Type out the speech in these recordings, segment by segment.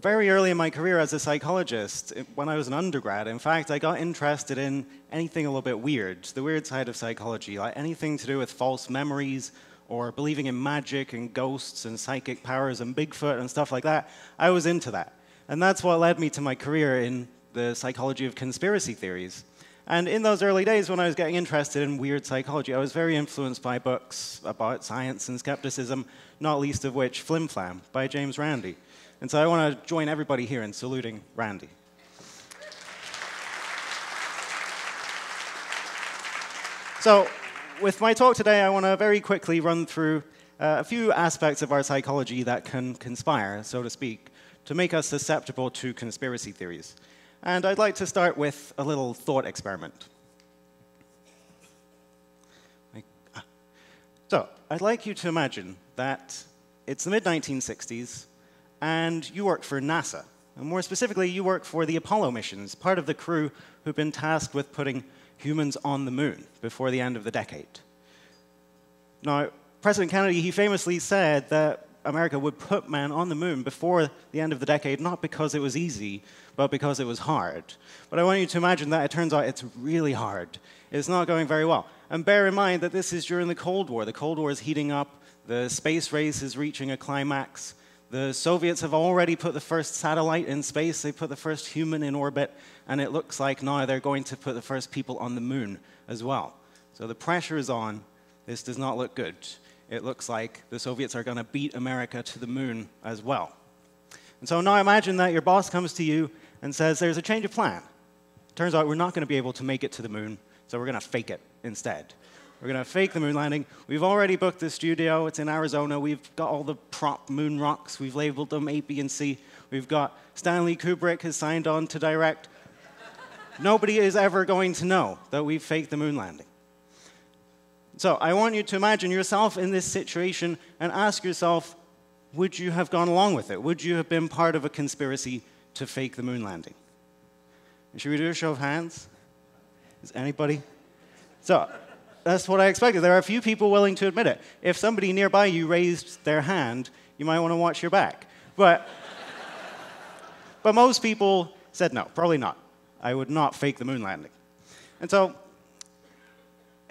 very early in my career as a psychologist, when I was an undergrad, in fact, I got interested in anything a little bit weird, the weird side of psychology, like anything to do with false memories or believing in magic and ghosts and psychic powers and Bigfoot and stuff like that. I was into that. And that's what led me to my career in the psychology of conspiracy theories. And in those early days when I was getting interested in weird psychology, I was very influenced by books about science and skepticism, not least of which Flim Flam by James Randi. And so I want to join everybody here in saluting Randi. So with my talk today, I want to very quickly run through a few aspects of our psychology that can conspire, so to speak, to make us susceptible to conspiracy theories. And I'd like to start with a little thought experiment. So, I'd like you to imagine that it's the mid-1960s, and you work for NASA. And more specifically, you work for the Apollo missions, part of the crew who've been tasked with putting humans on the moon before the end of the decade. Now, President Kennedy, he famously said that America would put man on the moon before the end of the decade, not because it was easy, but because it was hard. But I want you to imagine that it turns out it's really hard. It's not going very well. And bear in mind that this is during the Cold War. The Cold War is heating up. The space race is reaching a climax. The Soviets have already put the first satellite in space. They put the first human in orbit. And it looks like now they're going to put the first people on the moon as well. So the pressure is on. This does not look good. It looks like the Soviets are going to beat America to the moon as well. And so now imagine that your boss comes to you and says, there's a change of plan. Turns out we're not going to be able to make it to the moon, so we're going to fake it instead. We're going to fake the moon landing. We've already booked the studio. It's in Arizona. We've got all the prop moon rocks. We've labeled them A, B, and C. We've got Stanley Kubrick has signed on to direct. Nobody is ever going to know that we've faked the moon landing. So I want you to imagine yourself in this situation and ask yourself, would you have gone along with it? Would you have been part of a conspiracy to fake the moon landing? And should we do a show of hands? Is anybody? So that's what I expected. There are a few people willing to admit it. If somebody nearby you raised their hand, you might want to watch your back. But most people said no, probably not. I would not fake the moon landing. And so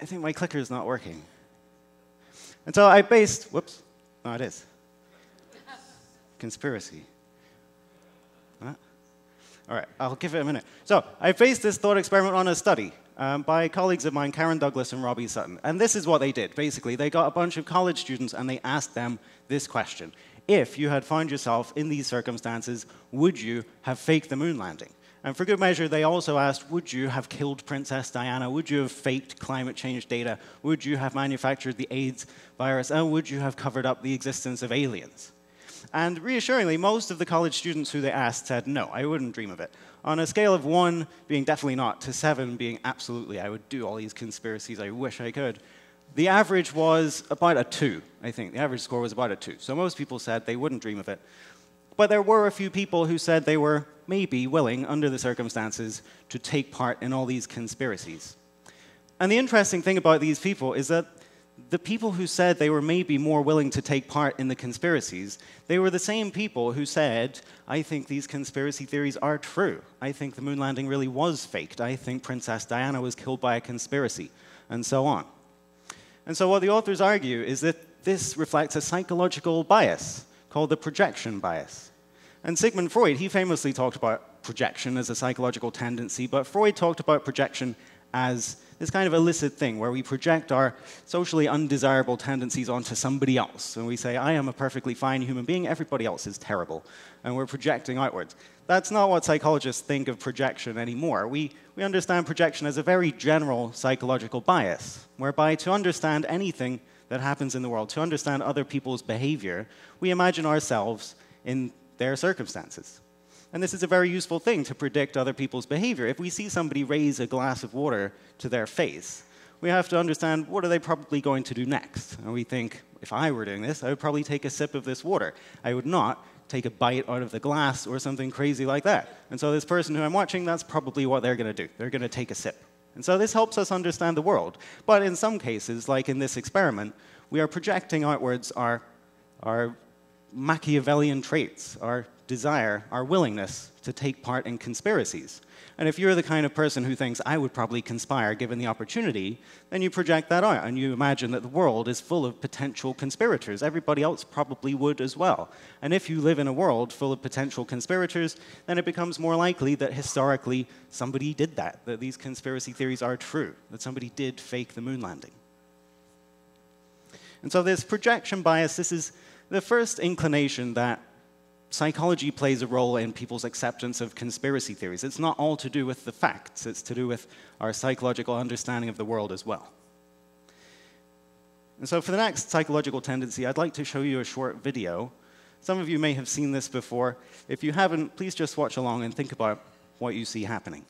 I think my clicker is not working. And so I based, whoops, no, it is. Conspiracy. Huh? All right, I'll give it a minute. So I based this thought experiment on a study by colleagues of mine, Karen Douglas and Robbie Sutton. And this is what they did, basically. They got a bunch of college students and they asked them this question. If you had found yourself in these circumstances, would you have faked the moon landing? And for good measure, they also asked, would you have killed Princess Diana? Would you have faked climate change data? Would you have manufactured the AIDS virus? And would you have covered up the existence of aliens? And reassuringly, most of the college students who they asked said, no, I wouldn't dream of it. On a scale of 1 being definitely not to 7 being absolutely, I would do all these conspiracies, I wish I could. The average was about a 2, I think. The average score was about a 2. So most people said they wouldn't dream of it. But there were a few people who said they were maybe willing, under the circumstances, to take part in all these conspiracies. And the interesting thing about these people is that the people who said they were maybe more willing to take part in the conspiracies, they were the same people who said, I think these conspiracy theories are true. I think the moon landing really was faked. I think Princess Diana was killed by a conspiracy, and so on. And so what the authors argue is that this reflects a psychological bias called the projection bias. And Sigmund Freud, he famously talked about projection as a psychological tendency, but Freud talked about projection as this kind of illicit thing where we project our socially undesirable tendencies onto somebody else. And we say, I am a perfectly fine human being, everybody else is terrible. And we're projecting outwards. That's not what psychologists think of projection anymore. We understand projection as a very general psychological bias, whereby to understand anything that happens in the world, to understand other people's behavior, we imagine ourselves in their circumstances. And this is a very useful thing to predict other people's behavior. If we see somebody raise a glass of water to their face, we have to understand what are they probably going to do next. And we think, if I were doing this, I would probably take a sip of this water. I would not take a bite out of the glass or something crazy like that. And so this person who I'm watching, that's probably what they're going to do. They're going to take a sip. And so this helps us understand the world. But in some cases, like in this experiment, we are projecting outwards our Machiavellian traits, our desire, our willingness to take part in conspiracies. And if you're the kind of person who thinks, I would probably conspire given the opportunity, then you project that out and you imagine that the world is full of potential conspirators. Everybody else probably would as well. And if you live in a world full of potential conspirators, then it becomes more likely that historically somebody did that these conspiracy theories are true, that somebody did fake the moon landing. And so this projection bias, this is the first inclination that psychology plays a role in people's acceptance of conspiracy theories. It's not all to do with the facts, it's to do with our psychological understanding of the world as well. And so for the next psychological tendency, I'd like to show you a short video. Some of you may have seen this before. If you haven't, please just watch along and think about what you see happening.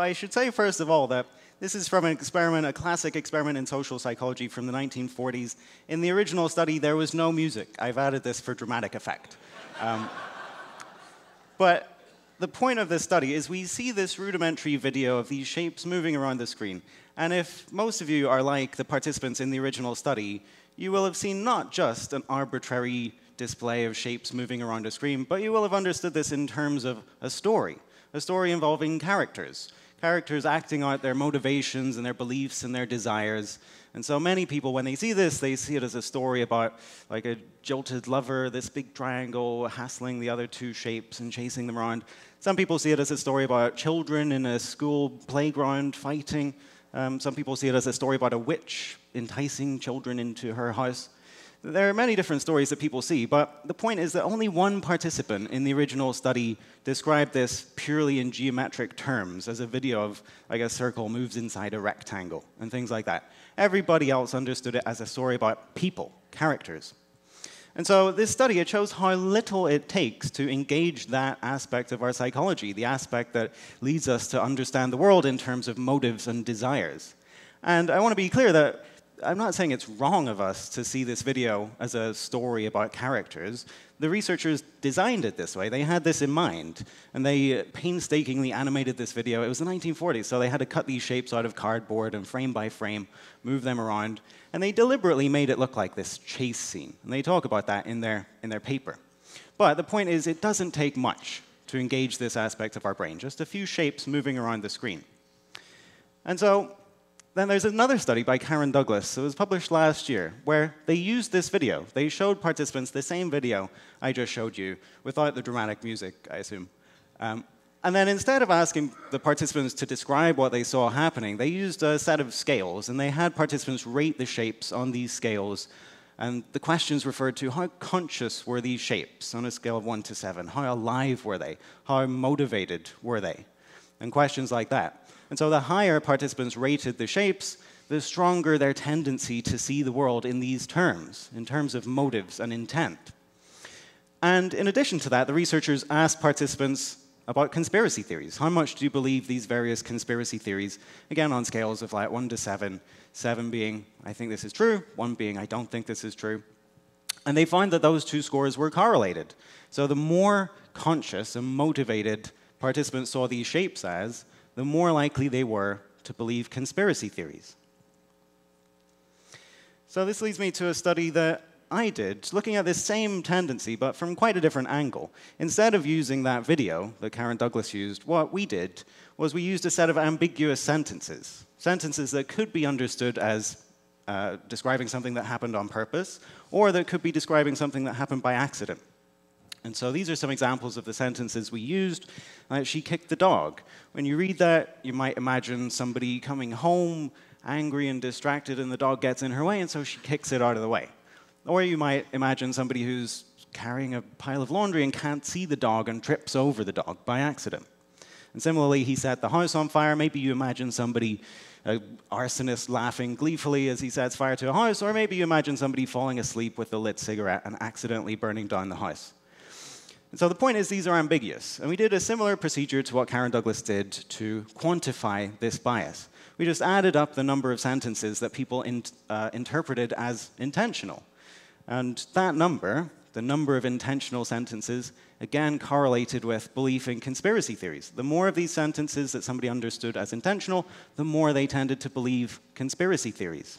I should say, first of all, that this is from an experiment, a classic experiment in social psychology from the 1940s. In the original study, there was no music. I've added this for dramatic effect. But the point of this study is we see this rudimentary video of these shapes moving around the screen. And if most of you are like the participants in the original study, you will have seen not just an arbitrary display of shapes moving around a screen, but you will have understood this in terms of a story involving characters. Characters acting out their motivations and their beliefs and their desires. And so many people, when they see this, they see it as a story about like a jilted lover, this big triangle hassling the other two shapes and chasing them around. Some people see it as a story about children in a school playground fighting. Some people see it as a story about a witch enticing children into her house. There are many different stories that people see, but the point is that only one participant in the original study described this purely in geometric terms as a video of, like, a circle moves inside a rectangle and things like that. Everybody else understood it as a story about people, characters. And so this study, it shows how little it takes to engage that aspect of our psychology, the aspect that leads us to understand the world in terms of motives and desires. And I want to be clear that I'm not saying it's wrong of us to see this video as a story about characters. The researchers designed it this way. They had this in mind, and they painstakingly animated this video. It was the 1940s, so they had to cut these shapes out of cardboard and frame by frame, move them around, and they deliberately made it look like this chase scene. And they talk about that in their paper. But the point is, it doesn't take much to engage this aspect of our brain, just a few shapes moving around the screen. And so, then there's another study by Karen Douglas that was published last year where they used this video. They showed participants the same video I just showed you without the dramatic music, I assume. And then instead of asking the participants to describe what they saw happening, they used a set of scales, and they had participants rate the shapes on these scales. And the questions referred to how conscious were these shapes on a scale of 1 to 7? How alive were they? How motivated were they? And questions like that. And so the higher participants rated the shapes, the stronger their tendency to see the world in these terms, in terms of motives and intent. And in addition to that, the researchers asked participants about conspiracy theories. How much do you believe these various conspiracy theories? Again, on scales of like 1 to 7, 7 being, I think this is true, 1 being, I don't think this is true. And they found that those two scores were correlated. So the more conscious and motivated participants saw these shapes as, the more likely they were to believe conspiracy theories. So this leads me to a study that I did, looking at this same tendency, but from quite a different angle. Instead of using that video that Karen Douglas used, what we did was we used a set of ambiguous sentences, sentences that could be understood as describing something that happened on purpose, or that could be describing something that happened by accident. And so these are some examples of the sentences we used. She kicked the dog. When you read that, you might imagine somebody coming home angry and distracted, and the dog gets in her way, and so she kicks it out of the way. Or you might imagine somebody who's carrying a pile of laundry and can't see the dog and trips over the dog by accident. And similarly, he set the house on fire. Maybe you imagine somebody, an arsonist, laughing gleefully as he sets fire to a house, or maybe you imagine somebody falling asleep with a lit cigarette and accidentally burning down the house. And so the point is, these are ambiguous. And we did a similar procedure to what Karen Douglas did to quantify this bias. We just added up the number of sentences that people interpreted as intentional. And that number, the number of intentional sentences, again correlated with belief in conspiracy theories. The more of these sentences that somebody understood as intentional, the more they tended to believe conspiracy theories.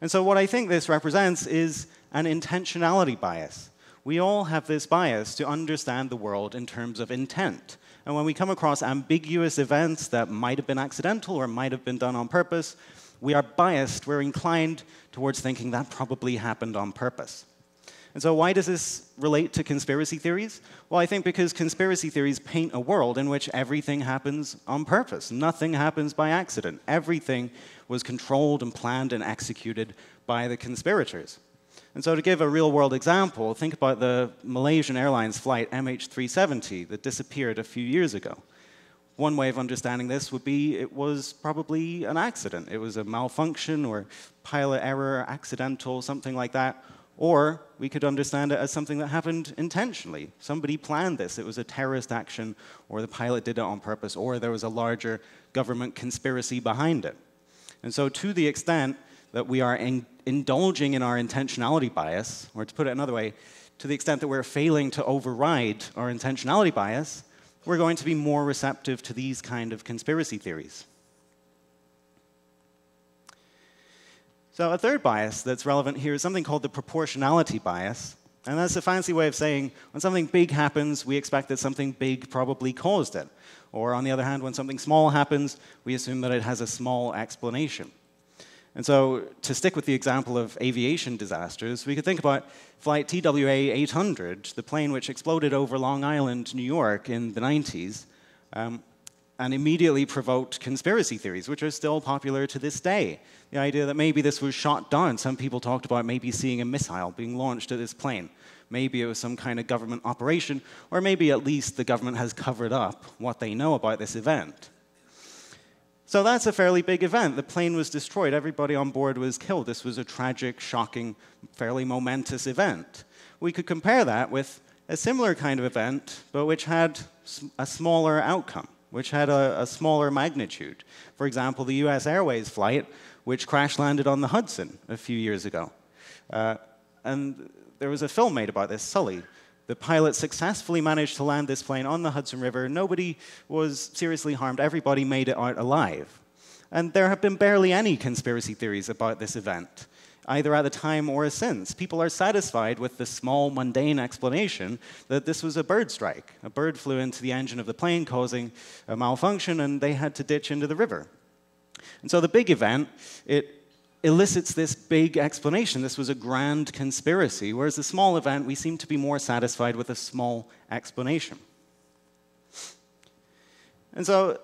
And so what I think this represents is an intentionality bias. We all have this bias to understand the world in terms of intent. And when we come across ambiguous events that might have been accidental or might have been done on purpose, we are biased, we're inclined towards thinking that probably happened on purpose. And so why does this relate to conspiracy theories? Well, I think because conspiracy theories paint a world in which everything happens on purpose. Nothing happens by accident. Everything was controlled and planned and executed by the conspirators. And so to give a real-world example, think about the Malaysian Airlines flight MH370 that disappeared a few years ago. One way of understanding this would be it was probably an accident. It was a malfunction or pilot error, accidental, something like that. Or we could understand it as something that happened intentionally. Somebody planned this. It was a terrorist action, or the pilot did it on purpose, or there was a larger government conspiracy behind it. And so to the extent that we are indulging in our intentionality bias, or to put it another way, to the extent that we're failing to override our intentionality bias, we're going to be more receptive to these kind of conspiracy theories. So a third bias that's relevant here is something called the proportionality bias. And that's a fancy way of saying when something big happens, we expect that something big probably caused it. Or on the other hand, when something small happens, we assume that it has a small explanation. And so to stick with the example of aviation disasters, we could think about flight TWA 800, the plane which exploded over Long Island, New York in the 90s, and immediately provoked conspiracy theories, which are still popular to this day. The idea that maybe this was shot down. Some people talked about maybe seeing a missile being launched at this plane. Maybe it was some kind of government operation, or maybe at least the government has covered up what they know about this event. So that's a fairly big event. The plane was destroyed. Everybody on board was killed. This was a tragic, shocking, fairly momentous event. We could compare that with a similar kind of event, but which had a smaller outcome, which had a smaller magnitude. For example, the US Airways flight, which crash-landed on the Hudson a few years ago. And there was a film made about this, Sully. The pilot successfully managed to land this plane on the Hudson River. Nobody was seriously harmed. Everybody made it out alive. And there have been barely any conspiracy theories about this event, either at the time or since. People are satisfied with the small, mundane explanation that this was a bird strike. A bird flew into the engine of the plane, causing a malfunction, and they had to ditch into the river. And so the big event, it elicits this big explanation. This was a grand conspiracy, whereas the small event, we seem to be more satisfied with a small explanation. And so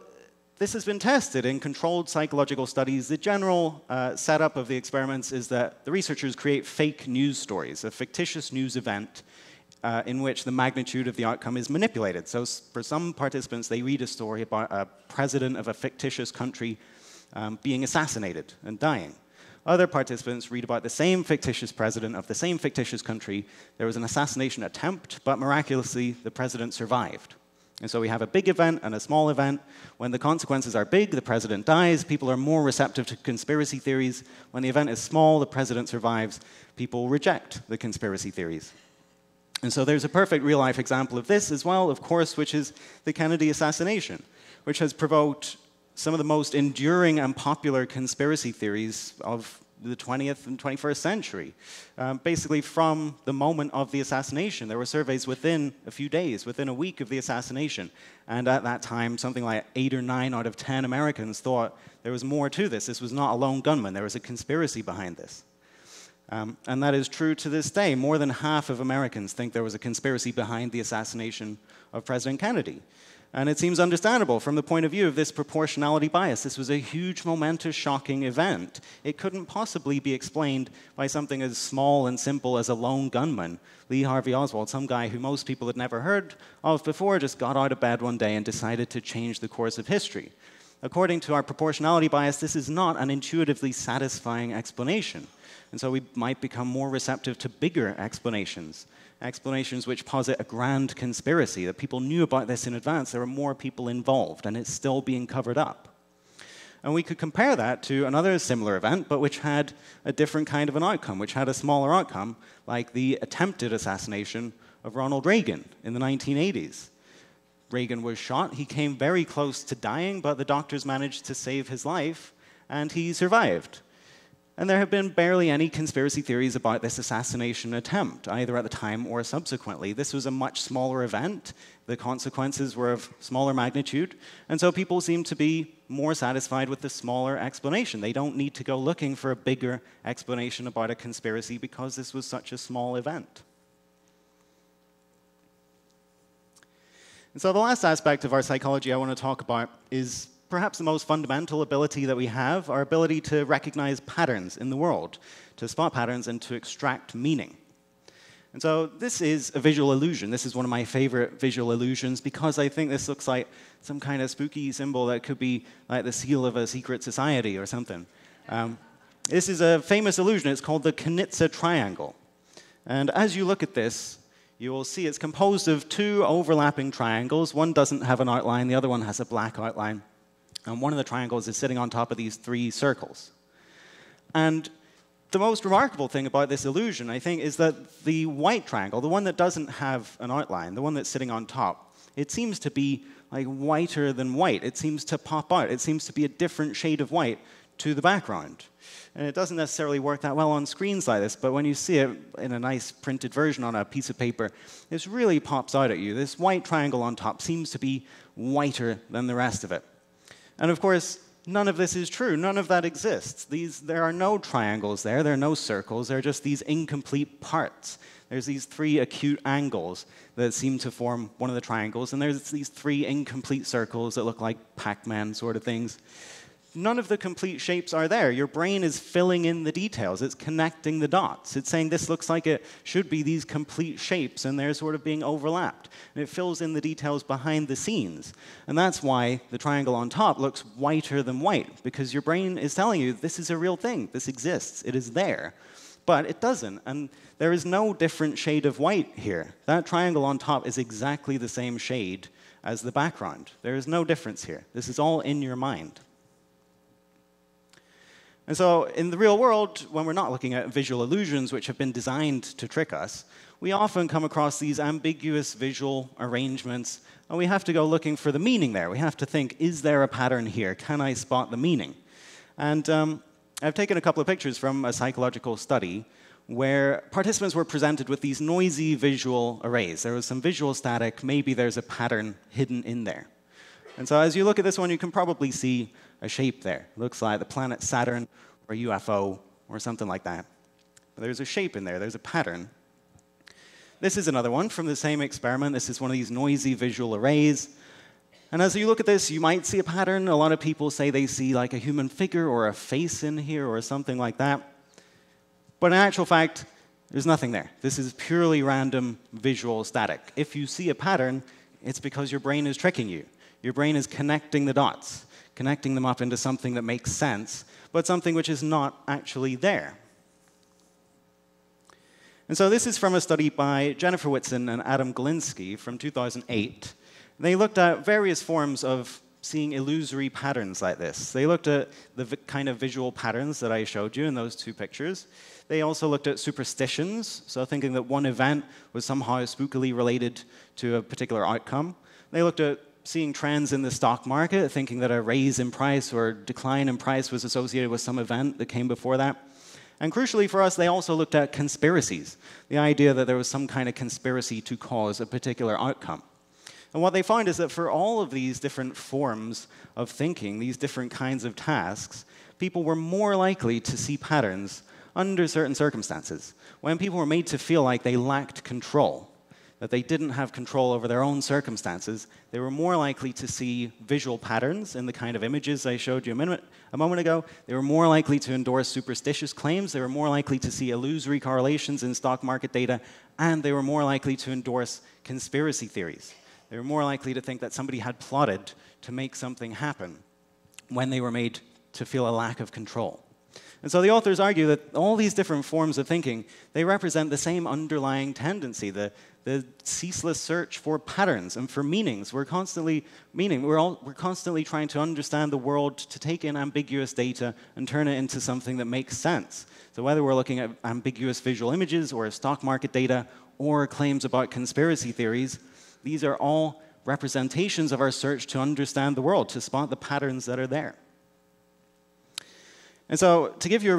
this has been tested in controlled psychological studies. The general setup of the experiments is that the researchers create fake news stories, a fictitious news event in which the magnitude of the outcome is manipulated. So for some participants, they read a story about a president of a fictitious country being assassinated and dying. Other participants read about the same fictitious president of the same fictitious country. There was an assassination attempt, but miraculously, the president survived. And so we have a big event and a small event. When the consequences are big, the president dies. People are more receptive to conspiracy theories. When the event is small, the president survives. People reject the conspiracy theories. And so there's a perfect real-life example of this as well, of course, which is the Kennedy assassination, which has provoked some of the most enduring and popular conspiracy theories of the 20th and 21st century. Basically, from the moment of the assassination, there were surveys within a few days, within a week of the assassination. And at that time, something like 8 or 9 out of 10 Americans thought there was more to this. This was not a lone gunman. There was a conspiracy behind this. And that is true to this day. More than half of Americans think there was a conspiracy behind the assassination of President Kennedy. And it seems understandable from the point of view of this proportionality bias. This was a huge, momentous, shocking event. It couldn't possibly be explained by something as small and simple as a lone gunman, Lee Harvey Oswald, some guy who most people had never heard of before, just got out of bed one day and decided to change the course of history. According to our proportionality bias, this is not an intuitively satisfying explanation. And so we might become more receptive to bigger explanations, explanations which posit a grand conspiracy, that people knew about this in advance, there were more people involved, and it's still being covered up. And we could compare that to another similar event, but which had a different kind of an outcome, which had a smaller outcome, like the attempted assassination of Ronald Reagan in the 1980s. Reagan was shot, he came very close to dying, but the doctors managed to save his life, and he survived. And there have been barely any conspiracy theories about this assassination attempt, either at the time or subsequently. This was a much smaller event. The consequences were of smaller magnitude. And so people seem to be more satisfied with the smaller explanation. They don't need to go looking for a bigger explanation about a conspiracy because this was such a small event. And so the last aspect of our psychology I want to talk about is perhaps the most fundamental ability that we have, our ability to recognize patterns in the world, to spot patterns and to extract meaning. And so this is a visual illusion. This is one of my favorite visual illusions because I think this looks like some kind of spooky symbol that could be like the seal of a secret society or something. This is a famous illusion. It's called the Kanizsa triangle. And as you look at this, you will see it's composed of two overlapping triangles. One doesn't have an outline. The other one has a black outline. And one of the triangles is sitting on top of these three circles. And the most remarkable thing about this illusion, I think, is that the white triangle, the one that doesn't have an outline, the one that's sitting on top, it seems to be like whiter than white. It seems to pop out. It seems to be a different shade of white to the background. And it doesn't necessarily work that well on screens like this, but when you see it in a nice printed version on a piece of paper, this really pops out at you. This white triangle on top seems to be whiter than the rest of it. And of course, none of this is true. None of that exists. There are no triangles there. There are no circles. There are just these incomplete parts. There's these three acute angles that seem to form one of the triangles, and there's these three incomplete circles that look like Pac-Man sort of things. None of the complete shapes are there. Your brain is filling in the details. It's connecting the dots. It's saying this looks like it should be these complete shapes, and they're sort of being overlapped. And it fills in the details behind the scenes. And that's why the triangle on top looks whiter than white, because your brain is telling you this is a real thing. This exists. It is there. But it doesn't, and there is no different shade of white here. That triangle on top is exactly the same shade as the background. There is no difference here. This is all in your mind. And so in the real world, when we're not looking at visual illusions which have been designed to trick us, we often come across these ambiguous visual arrangements, and we have to go looking for the meaning there. We have to think, is there a pattern here? Can I spot the meaning? And I've taken a couple of pictures from a psychological study where participants were presented with these noisy visual arrays. There was some visual static. Maybe there's a pattern hidden in there. And so as you look at this one, you can probably see a shape there. It looks like the planet Saturn or a UFO or something like that. But there's a shape in there. There's a pattern. This is another one from the same experiment. This is one of these noisy visual arrays. And as you look at this, you might see a pattern. A lot of people say they see like a human figure or a face in here or something like that. But in actual fact, there's nothing there. This is purely random visual static. If you see a pattern, it's because your brain is tricking you. Your brain is connecting the dots, connecting them up into something that makes sense, but something which is not actually there. And so this is from a study by Jennifer Whitson and Adam Galinsky from 2008. They looked at various forms of seeing illusory patterns like this. They looked at the kind of visual patterns that I showed you in those two pictures. They also looked at superstitions, so thinking that one event was somehow spookily related to a particular outcome. They looked at seeing trends in the stock market, thinking that a raise in price or decline in price was associated with some event that came before that. And crucially for us, they also looked at conspiracies, the idea that there was some kind of conspiracy to cause a particular outcome. And what they found is that for all of these different forms of thinking, these different kinds of tasks, people were more likely to see patterns under certain circumstances, when people were made to feel like they lacked control, that they didn't have control over their own circumstances, they were more likely to see visual patterns in the kind of images I showed you a moment ago. They were more likely to endorse superstitious claims. They were more likely to see illusory correlations in stock market data. And they were more likely to endorse conspiracy theories. They were more likely to think that somebody had plotted to make something happen when they were made to feel a lack of control. And so the authors argue that all these different forms of thinking, they represent the same underlying tendency, the ceaseless search for patterns and for meanings. We're constantly trying to understand the world, to take in ambiguous data and turn it into something that makes sense. So whether we're looking at ambiguous visual images or stock market data or claims about conspiracy theories, these are all representations of our search to understand the world, to spot the patterns that are there. And so, to give you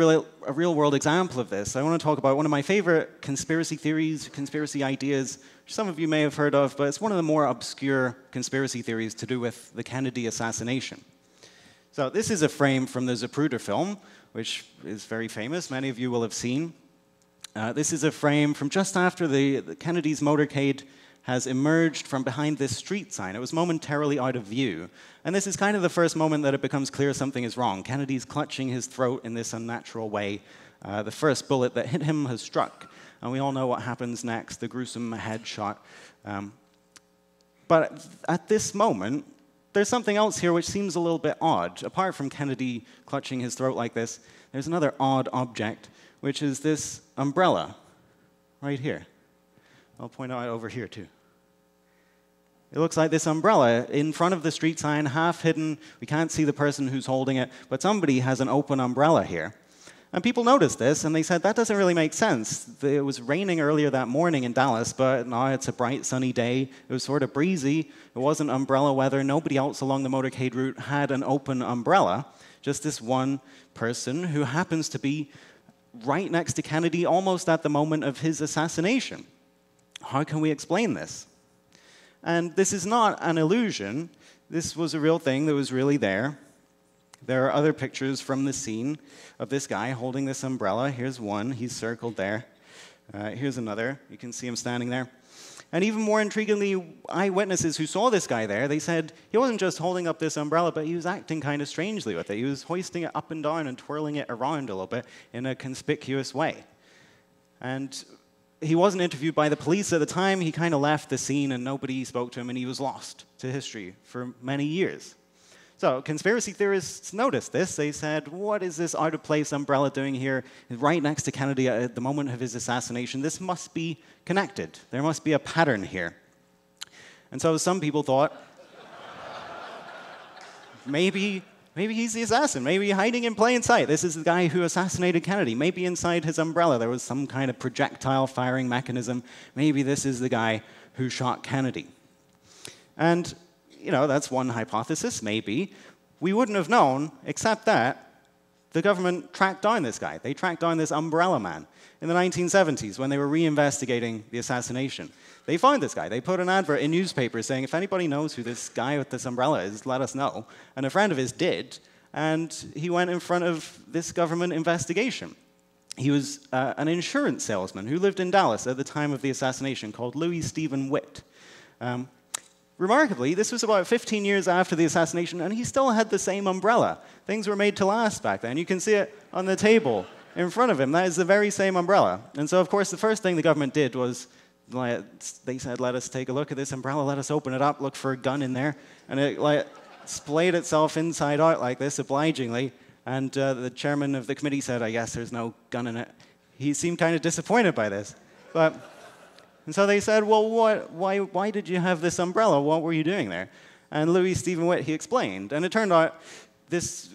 a real-world example of this, I want to talk about one of my favorite conspiracy theories, conspiracy ideas, which some of you may have heard of, but it's one of the more obscure conspiracy theories to do with the Kennedy assassination. So, this is a frame from the Zapruder film, which is very famous, many of you will have seen. This is a frame from just after the Kennedy's motorcade has emerged from behind this street sign. It was momentarily out of view. And this is kind of the first moment that it becomes clear something is wrong. Kennedy's clutching his throat in this unnatural way. The first bullet that hit him has struck. And we all know what happens next, the gruesome headshot. But at this moment, there's something else here which seems a little bit odd. Apart from Kennedy clutching his throat like this, there's another odd object, which is this umbrella right here. I'll point out over here, too. It looks like this umbrella in front of the street sign, half hidden. We can't see the person who's holding it, but somebody has an open umbrella here. And people noticed this, and they said, that doesn't really make sense. It was raining earlier that morning in Dallas, but now it's a bright, sunny day. It was sort of breezy. It wasn't umbrella weather. Nobody else along the motorcade route had an open umbrella, just this one person who happens to be right next to Kennedy almost at the moment of his assassination. How can we explain this? And this is not an illusion. This was a real thing that was really there. There are other pictures from the scene of this guy holding this umbrella. Here's one. He's circled there. Here's another. You can see him standing there. And even more intriguingly, eyewitnesses who saw this guy there, they said he wasn't just holding up this umbrella, but he was acting kind of strangely with it. He was hoisting it up and down and twirling it around a little bit in a conspicuous way. And he wasn't interviewed by the police at the time. He kind of left the scene and nobody spoke to him, and he was lost to history for many years. So conspiracy theorists noticed this. They said, what is this out-of-place umbrella doing here right next to Kennedy at the moment of his assassination? This must be connected. There must be a pattern here. And so some people thought, maybe he's the assassin. Maybe hiding in plain sight. This is the guy who assassinated Kennedy. Maybe inside his umbrella there was some kind of projectile firing mechanism. Maybe this is the guy who shot Kennedy. And, you know, that's one hypothesis, maybe. We wouldn't have known, except that the government tracked down this guy. They tracked down this umbrella man in the 1970s when they were reinvestigating the assassination. They found this guy. They put an advert in newspapers saying, if anybody knows who this guy with this umbrella is, let us know. And a friend of his did, and he went in front of this government investigation. He was an insurance salesman who lived in Dallas at the time of the assassination called Louis Steven Witt. Remarkably, this was about 15 years after the assassination, and he still had the same umbrella. Things were made to last back then. You can see it on the table in front of him. That is the very same umbrella. And so, of course, the first thing the government did was, they said, let us take a look at this umbrella, let us open it up, look for a gun in there. And it splayed itself inside out like this, obligingly. And the chairman of the committee said, I guess there's no gun in it. He seemed kind of disappointed by this. And so they said, well, why did you have this umbrella? What were you doing there? And Louis Steven Witt, he explained. And it turned out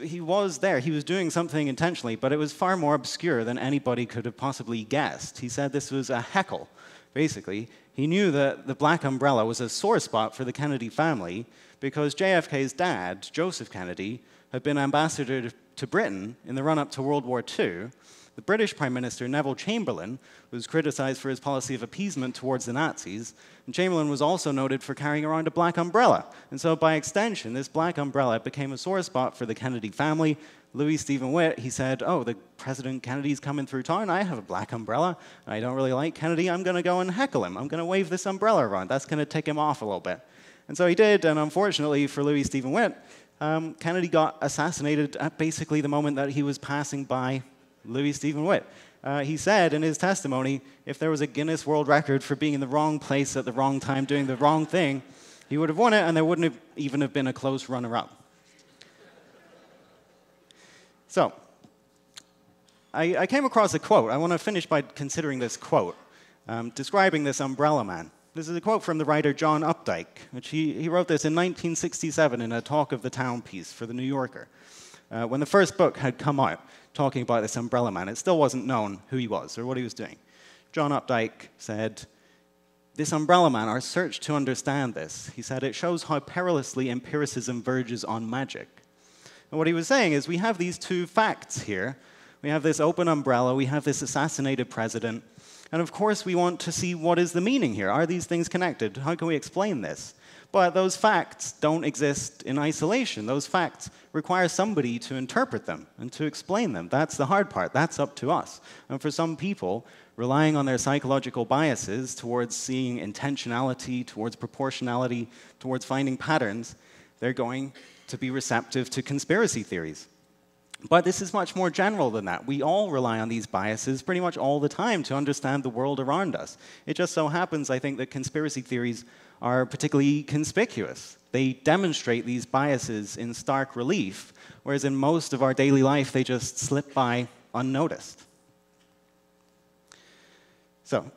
he was there. He was doing something intentionally, but it was far more obscure than anybody could have possibly guessed. He said this was a heckle, basically. He knew that the black umbrella was a sore spot for the Kennedy family because JFK's dad, Joseph Kennedy, had been ambassador to Britain in the run-up to World War II. The British Prime Minister, Neville Chamberlain, was criticized for his policy of appeasement towards the Nazis, and Chamberlain was also noted for carrying around a black umbrella. And so by extension, this black umbrella became a sore spot for the Kennedy family. Louis Steven Witt, he said, oh, the President Kennedy's coming through town, I have a black umbrella, and I don't really like Kennedy, I'm going to go and heckle him. I'm going to wave this umbrella around. That's going to tick him off a little bit. And so he did, and unfortunately for Louis Steven Witt, Kennedy got assassinated at basically the moment that he was passing by Louis Steven Witt. He said in his testimony, if there was a Guinness World Record for being in the wrong place at the wrong time doing the wrong thing, he would have won it, and there wouldn't have even have been a close runner-up. So, I came across a quote. I want to finish by considering this quote, describing this umbrella man. This is a quote from the writer John Updike, which he wrote this in 1967 in a Talk of the Town piece for The New Yorker. When the first book had come out talking about this umbrella man, it still wasn't known who he was or what he was doing. John Updike said, "This umbrella man, our search to understand this," he said, "it shows how perilously empiricism verges on magic." And what he was saying is we have these two facts here. We have this open umbrella, we have this assassinated president, and of course we want to see what is the meaning here. Are these things connected? How can we explain this? But those facts don't exist in isolation. Those facts require somebody to interpret them and to explain them. That's the hard part. That's up to us. And for some people, relying on their psychological biases towards seeing intentionality, towards proportionality, towards finding patterns, they're going to be receptive to conspiracy theories. But this is much more general than that. We all rely on these biases pretty much all the time to understand the world around us. It just so happens, I think, that conspiracy theories are particularly conspicuous. They demonstrate these biases in stark relief, whereas in most of our daily life, they just slip by unnoticed. So,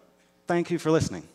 thank you for listening.